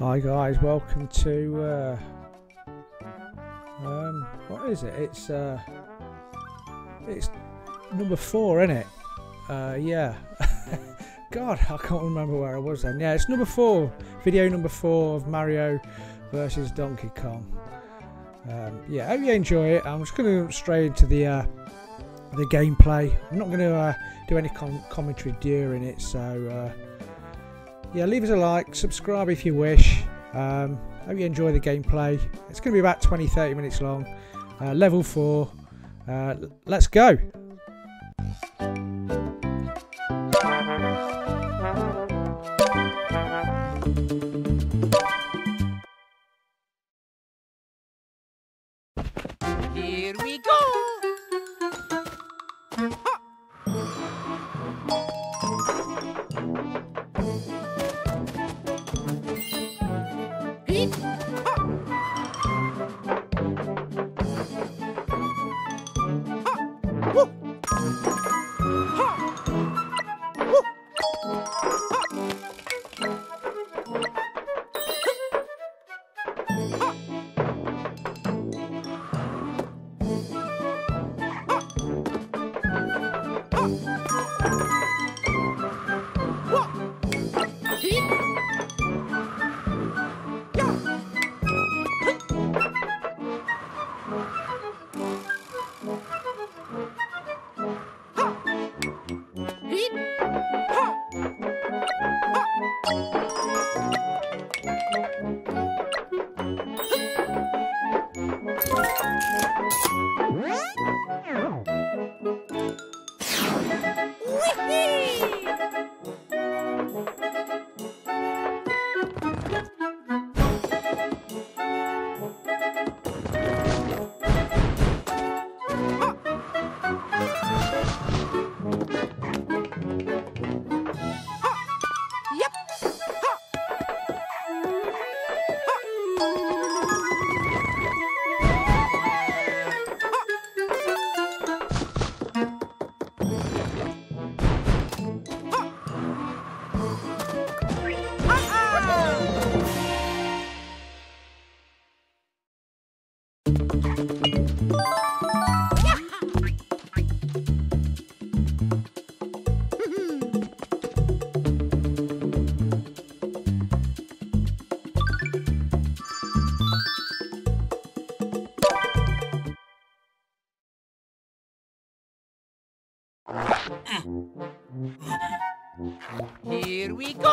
Hi guys, welcome to what is it? It's number 4, isn't it? Yeah. God, I can't remember where I was then. Yeah, it's video number 4 of Mario versus Donkey Kong. Yeah, hope you enjoy it. I'm just going to jump straight into the gameplay. I'm not going to do any commentary during it, so yeah, leave us a like, subscribe if you wish. Hope you enjoy the gameplay. It's going to be about 20-30 minutes long. Level 4. Let's go. Here we go. Here we go.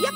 Yep.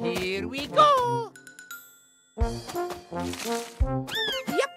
Here we go! Yep!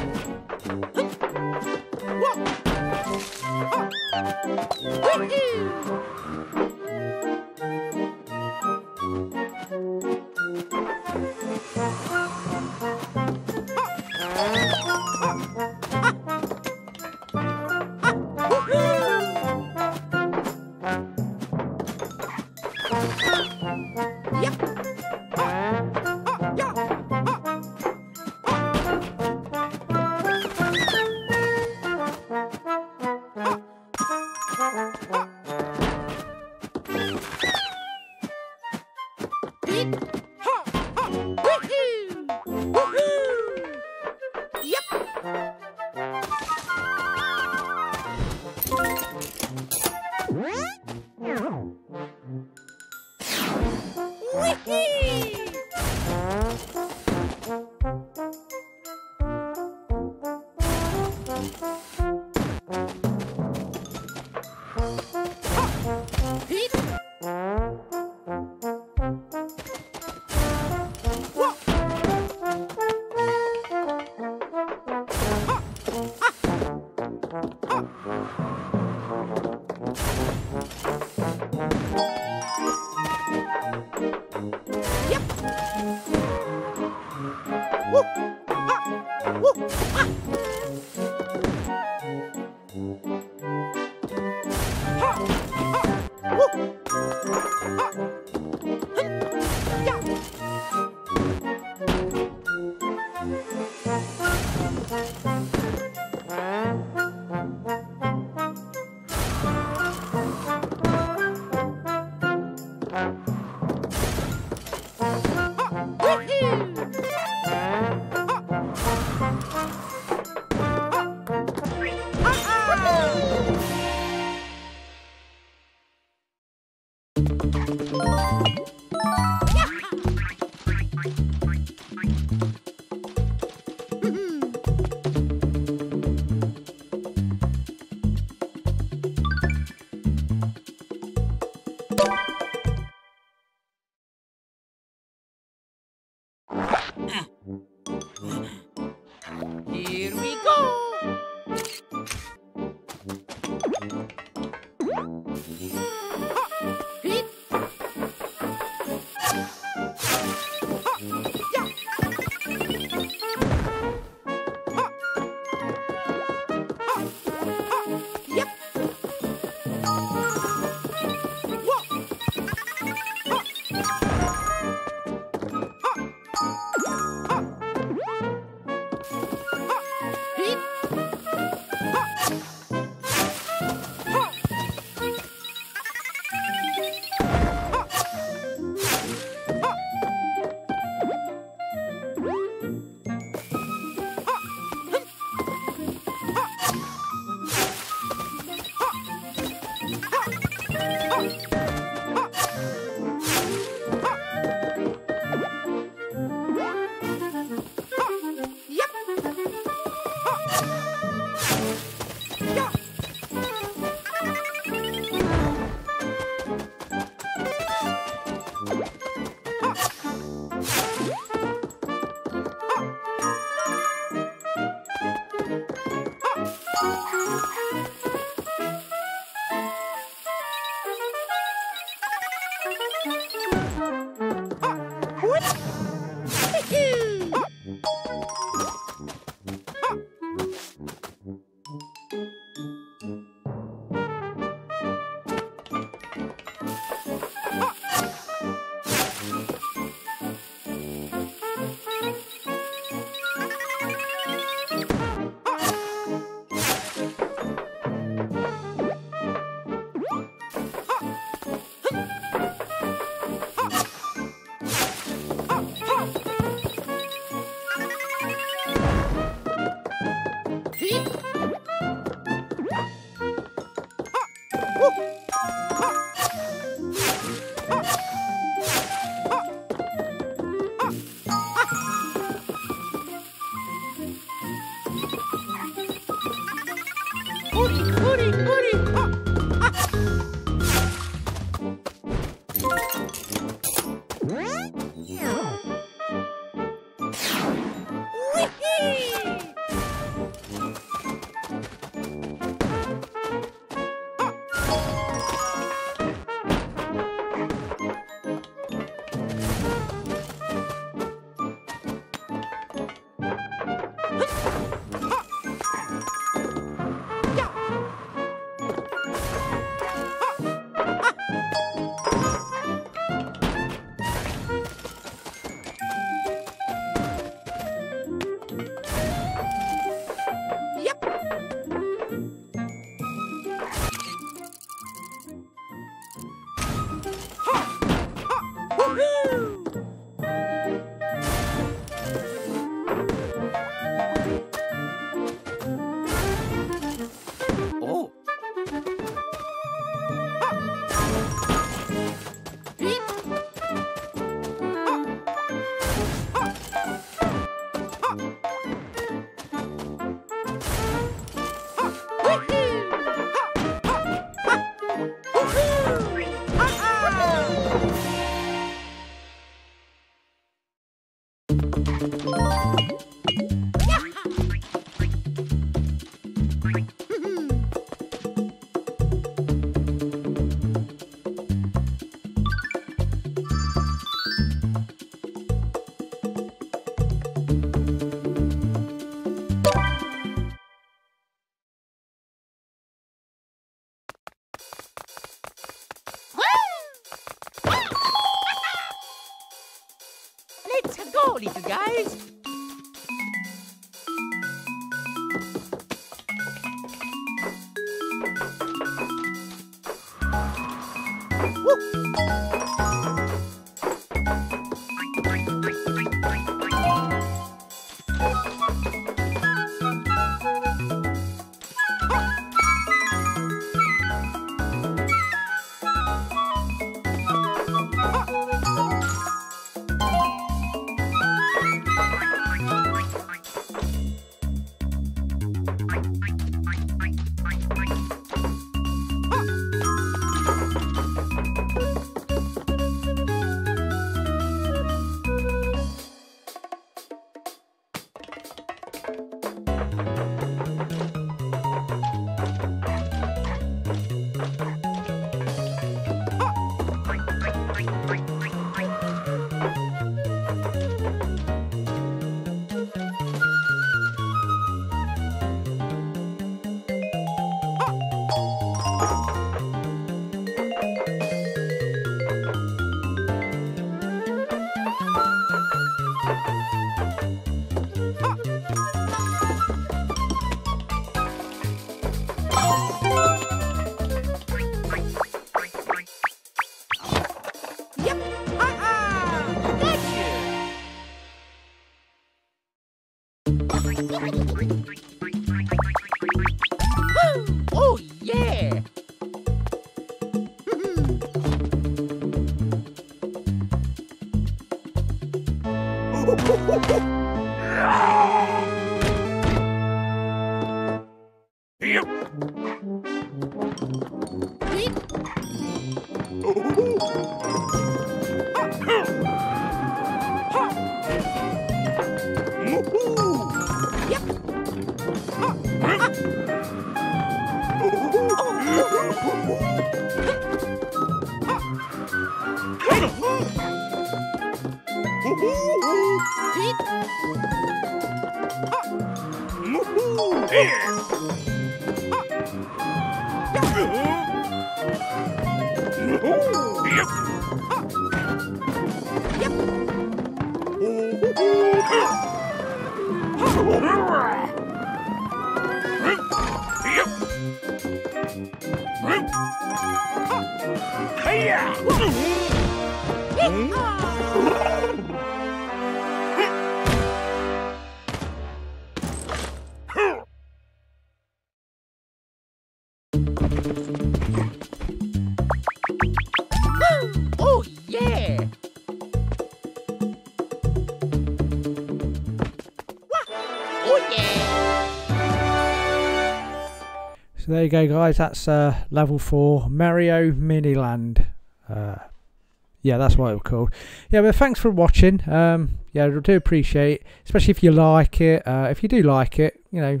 So there you go, guys. That's level 4, Mario Mini-Land. Yeah, that's what it was called. Yeah, but thanks for watching. Yeah, I do appreciate it, especially if you like it. If you do like it, you know,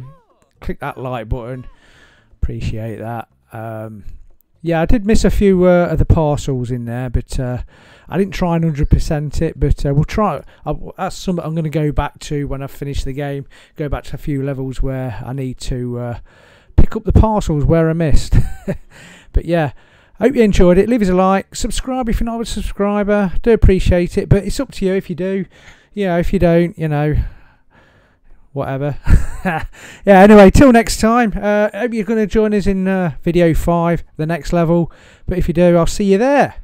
click that like button. Appreciate that. Yeah, I did miss a few of the parcels in there, but I didn't try and 100% it. But we'll try. That's something I'm going to go back to when I finish the game. Go back to a few levels where I need to. Pick up the parcels where I missed. But yeah, I hope you enjoyed it. Leave us a like, subscribe if you're not a subscriber. I do appreciate it, but it's up to you if you do. Yeah, if you don't, you know, whatever. Yeah, anyway, till next time, hope you're going to join us in video 5, the next level. But if you do, I'll see you there.